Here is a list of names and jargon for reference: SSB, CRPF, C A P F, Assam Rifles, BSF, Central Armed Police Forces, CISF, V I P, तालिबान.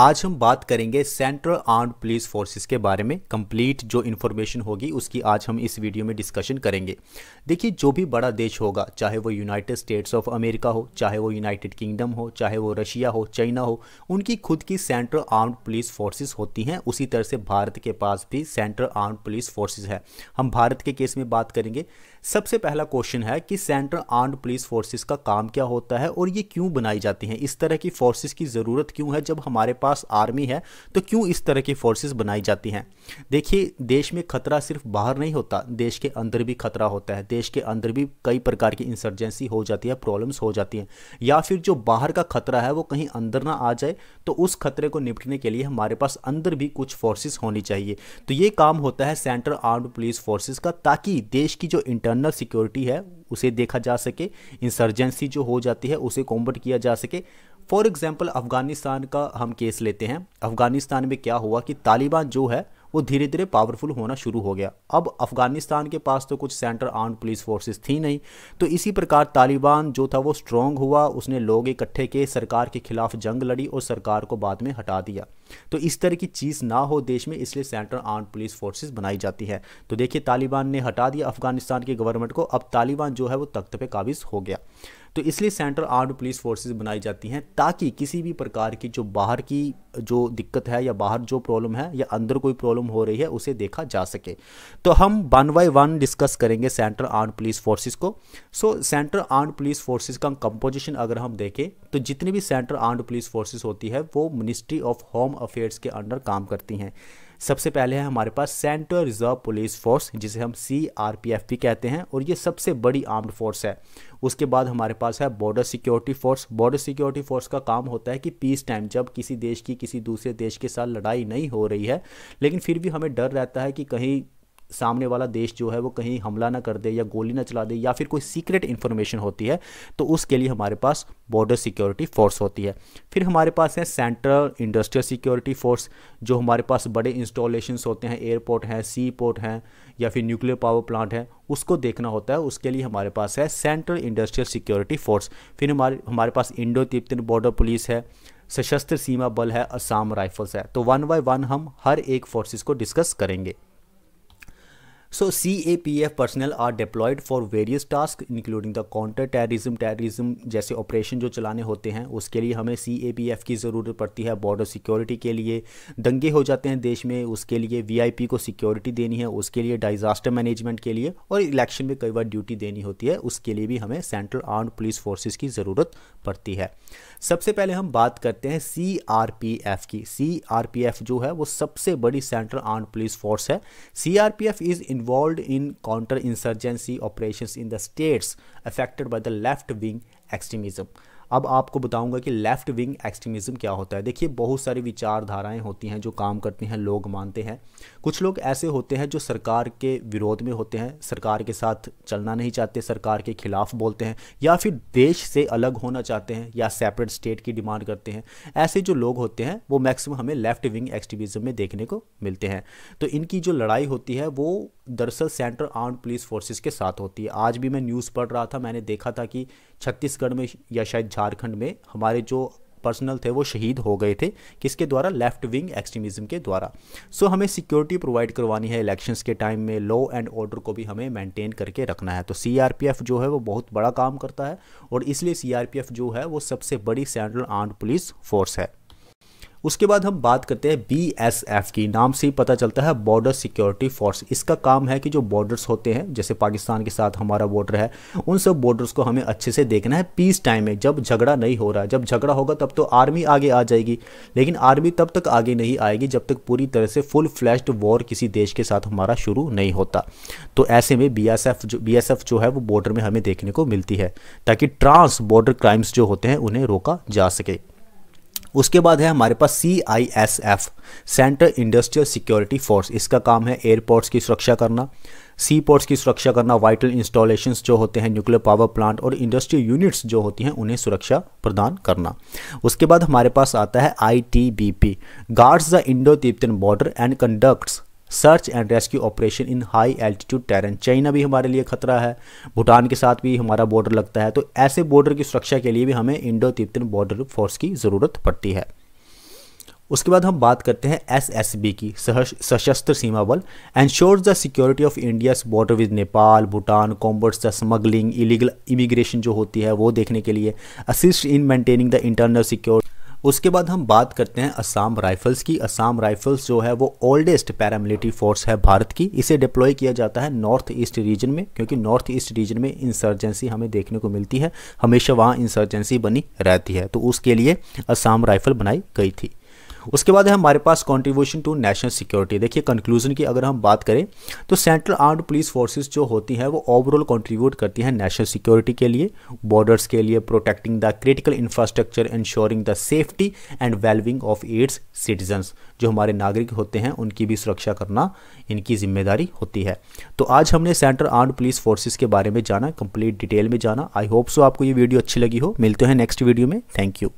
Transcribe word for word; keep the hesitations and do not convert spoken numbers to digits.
आज हम बात करेंगे सेंट्रल आर्म्ड पुलिस फोर्सेस के बारे में। कंप्लीट जो इन्फॉर्मेशन होगी उसकी आज हम इस वीडियो में डिस्कशन करेंगे। देखिए, जो भी बड़ा देश होगा, चाहे वो यूनाइटेड स्टेट्स ऑफ अमेरिका हो, चाहे वो यूनाइटेड किंगडम हो, चाहे वो रशिया हो, चाइना हो, उनकी खुद की सेंट्रल आर्म्ड पुलिस फोर्सेस होती हैं। उसी तरह से भारत के पास भी सेंट्रल आर्म्ड पुलिस फोर्सेज है। हम भारत के केस में बात करेंगे। सबसे पहला क्वेश्चन है कि सेंट्रल आर्म्ड पुलिस फोर्सेज का काम क्या होता है और ये क्यों बनाई जाती हैं? इस तरह की फोर्सेज की ज़रूरत क्यों है? जब हमारे पास आर्मी है तो क्यों इस तरह की फोर्सेस बनाई जाती हैं? देखिए, देश में खतरा सिर्फ बाहर नहीं होता, देश के अंदर भी खतरा होता है। देश के अंदर भी कई प्रकार की इंसर्जेंसी हो जाती है, प्रॉब्लम्स हो जाती हैं, या फिर जो बाहर का खतरा है वो कहीं अंदर ना आ जाए, तो उस खतरे को निपटने के लिए हमारे पास अंदर भी कुछ फोर्सेस होनी चाहिए। तो ये काम होता है सेंट्रल आर्म्ड पुलिस फोर्सेस का, ताकि देश की जो इंटरनल सिक्योरिटी है उसे देखा जा सके, इंसर्जेंसी जो हो जाती है उसे कॉम्बैट किया जा सके। फॉर एग्जाम्पल अफगानिस्तान का हम केस लेते हैं। अफगानिस्तान में क्या हुआ कि तालिबान जो है वो धीरे धीरे पावरफुल होना शुरू हो गया। अब अफगानिस्तान के पास तो कुछ सेंट्रल आर्म्ड पुलिस फोर्सेस थी नहीं, तो इसी प्रकार तालिबान जो था वो स्ट्रॉन्ग हुआ, उसने लोग इकट्ठे किए, सरकार के खिलाफ जंग लड़ी और सरकार को बाद में हटा दिया। तो इस तरह की चीज़ ना हो देश में, इसलिए सेंट्रल आर्म्ड पुलिस फोर्सेस बनाई जाती है। तो देखिए, तालिबान ने हटा दिया अफगानिस्तान की गवर्नमेंट को, अब तालिबान जो है वो तख्त पे काबिज हो गया। तो इसलिए सेंट्रल आर्म्ड पुलिस फोर्सेस बनाई जाती हैं, ताकि किसी भी प्रकार की जो बाहर की जो दिक्कत है या बाहर जो प्रॉब्लम है या अंदर कोई प्रॉब्लम हो रही है उसे देखा जा सके। तो हम वन बाय वन डिस्कस करेंगे सेंट्रल आर्म्ड पुलिस फोर्सेस को। So central armed police forces का कंपोजिशन अगर हम देखें तो जितनी भी सेंट्रल आर्म्ड पुलिस फोर्सेस होती है वो मिनिस्ट्री ऑफ होम अफेयर्स के अंडर काम करती हैं। सबसे पहले है हमारे पास सेंट्रल रिजर्व पुलिस फोर्स, जिसे हम सी आर पी एफ भी कहते हैं, और ये सबसे बड़ी आर्म्ड फोर्स है। उसके बाद हमारे पास है border security force. Border security force का काम होता है कि पीस टाइम, जब किसी देश की किसी दूसरे देश के साथ लड़ाई नहीं हो रही है, लेकिन फिर भी हमें डर रहता है कि कहीं सामने वाला देश जो है वो कहीं हमला ना कर दे या गोली ना चला दे या फिर कोई सीक्रेट इन्फॉर्मेशन होती है, तो उसके लिए हमारे पास बॉर्डर सिक्योरिटी फोर्स होती है। फिर हमारे पास है सेंट्रल इंडस्ट्रियल सिक्योरिटी फोर्स, जो हमारे पास बड़े इंस्टॉलेशंस होते हैं, एयरपोर्ट हैं, सी पोर्ट हैं या फिर न्यूक्लियर पावर प्लांट है, उसको देखना होता है, उसके लिए हमारे पास है सेंट्रल इंडस्ट्रियल सिक्योरिटी फोर्स। फिर हमारे हमारे पास इंडो तिब्बतन बॉर्डर पुलिस है, सशस्त्र सीमा बल है, असम राइफल्स है। तो वन बाय वन हम हर एक फोर्सेस को डिस्कस करेंगे। So C A P F personnel are deployed for various tasks including the counter terrorism terrorism जैसे ऑपरेशन जो चलाने होते हैं उसके लिए हमें C A P F की ज़रूरत पड़ती है। बॉर्डर सिक्योरिटी के लिए दंगे हो जाते हैं देश में, उसके लिए V I P को सिक्योरिटी देनी है, उसके लिए डिज़ास्टर मैनेजमेंट के लिए, और इलेक्शन में कई बार ड्यूटी देनी होती है, उसके लिए भी हमें सेंट्रल आर्म्ड पुलिस फोर्सेस की ज़रूरत पड़ती है। सबसे पहले हम बात करते हैं C R P F की। C R P F जो है वो सबसे बड़ी सेंट्रल आर्म्ड पुलिस फोर्स है। C R P F is involved in counter insurgency operations in the states affected by the left wing extremism। अब आपको बताऊंगा कि लेफ्ट विंग एक्सट्रीमिज़म क्या होता है। देखिए, बहुत सारी विचारधाराएं होती हैं जो काम करती हैं, लोग मानते हैं। कुछ लोग ऐसे होते हैं जो सरकार के विरोध में होते हैं, सरकार के साथ चलना नहीं चाहते, सरकार के खिलाफ बोलते हैं, या फिर देश से अलग होना चाहते हैं या सेपरेट स्टेट की डिमांड करते हैं। ऐसे जो लोग होते हैं वो मैक्सिमम हमें लेफ्ट विंग एक्सट्रीमिज़म में देखने को मिलते हैं। तो इनकी जो लड़ाई होती है वो दरअसल सेंट्रल आर्म्ड पुलिस फोर्सेस के साथ होती है। आज भी मैं न्यूज़ पढ़ रहा था, मैंने देखा था कि छत्तीसगढ़ में या शायद झारखंड में हमारे जो पर्सनल थे वो शहीद हो गए थे, किसके द्वारा? लेफ्ट विंग एक्सट्रीमिज़म के द्वारा। सो हमें सिक्योरिटी प्रोवाइड करवानी है इलेक्शंस के टाइम में, लॉ एंड ऑर्डर को भी हमें मेंटेन करके रखना है। तो सीआरपीएफ जो है वो बहुत बड़ा काम करता है और इसलिए सीआरपीएफ जो है वो सबसे बड़ी सेंट्रल आर्म्ड पुलिस फोर्स है। उसके बाद हम बात करते हैं बी एस एफ की। नाम से ही पता चलता है, बॉर्डर सिक्योरिटी फोर्स। इसका काम है कि जो बॉर्डर्स होते हैं, जैसे पाकिस्तान के साथ हमारा बॉर्डर है, उन सब बॉर्डर्स को हमें अच्छे से देखना है पीस टाइम में, जब झगड़ा नहीं हो रहा है। जब झगड़ा होगा तब तो आर्मी आगे आ जाएगी, लेकिन आर्मी तब तक आगे नहीं आएगी जब तक पूरी तरह से फुल फ्लैश्ड वॉर किसी देश के साथ हमारा शुरू नहीं होता। तो ऐसे में बी एस एफ जो बी एस एफ जो है वो बॉर्डर में हमें देखने को मिलती है, ताकि ट्रांस बॉर्डर क्राइम्स जो होते हैं उन्हें रोका जा सके। उसके बाद है हमारे पास C I S F, central industrial security force. इसका काम है एयरपोर्ट्स की सुरक्षा करना, सी पोर्ट्स की सुरक्षा करना, वाइटल इंस्टॉलेशंस जो होते हैं, न्यूक्लियर पावर प्लांट और इंडस्ट्रियल यूनिट्स जो होती हैं उन्हें सुरक्षा प्रदान करना। उसके बाद हमारे पास आता है I T B P, guards the Indo Tibetan border and conducts search and rescue operation in high altitude terrain. China भी हमारे लिए खतरा है, भूटान के साथ भी हमारा बॉर्डर लगता है, तो ऐसे बॉर्डर की सुरक्षा के लिए भी हमें इंडो तिब्बतन बॉर्डर फोर्स की ज़रूरत पड़ती है। उसके बाद हम बात करते हैं एसएसबी की, Sashastra Seema Bal. Ensures the security of India's border with Nepal, Bhutan, combats the smuggling, illegal immigration जो होती है वो देखने के लिए, assist in maintaining the internal security. उसके बाद हम बात करते हैं असम राइफल्स की। असम राइफल्स जो है वो ओल्डेस्ट पैरामिलिट्री फोर्स है भारत की। इसे डिप्लॉय किया जाता है नॉर्थ ईस्ट रीजन में, क्योंकि नॉर्थ ईस्ट रीजन में इंसर्जेंसी हमें देखने को मिलती है, हमेशा वहाँ इंसर्जेंसी बनी रहती है, तो उसके लिए असम राइफल बनाई गई थी। उसके बाद है हमारे पास कंट्रीब्यूशन टू नेशनल सिक्योरिटी। देखिए कंक्लूजन की अगर हम बात करें तो सेंट्रल आर्म्ड पुलिस फोर्सेस जो होती हैं वो ओवरऑल कंट्रीब्यूट करती हैं नेशनल सिक्योरिटी के लिए, बॉर्डर्स के लिए, protecting the critical infrastructure, ensuring the safety and wellbeing of its citizens. जो हमारे नागरिक होते हैं उनकी भी सुरक्षा करना इनकी जिम्मेदारी होती है। तो आज हमने सेंट्रल आर्म्ड पुलिस फोर्सेस के बारे में जाना, कंप्लीट डिटेल में जाना। आई होप सो आपको ये वीडियो अच्छी लगी हो। मिलते हैं नेक्स्ट वीडियो में। Thank you.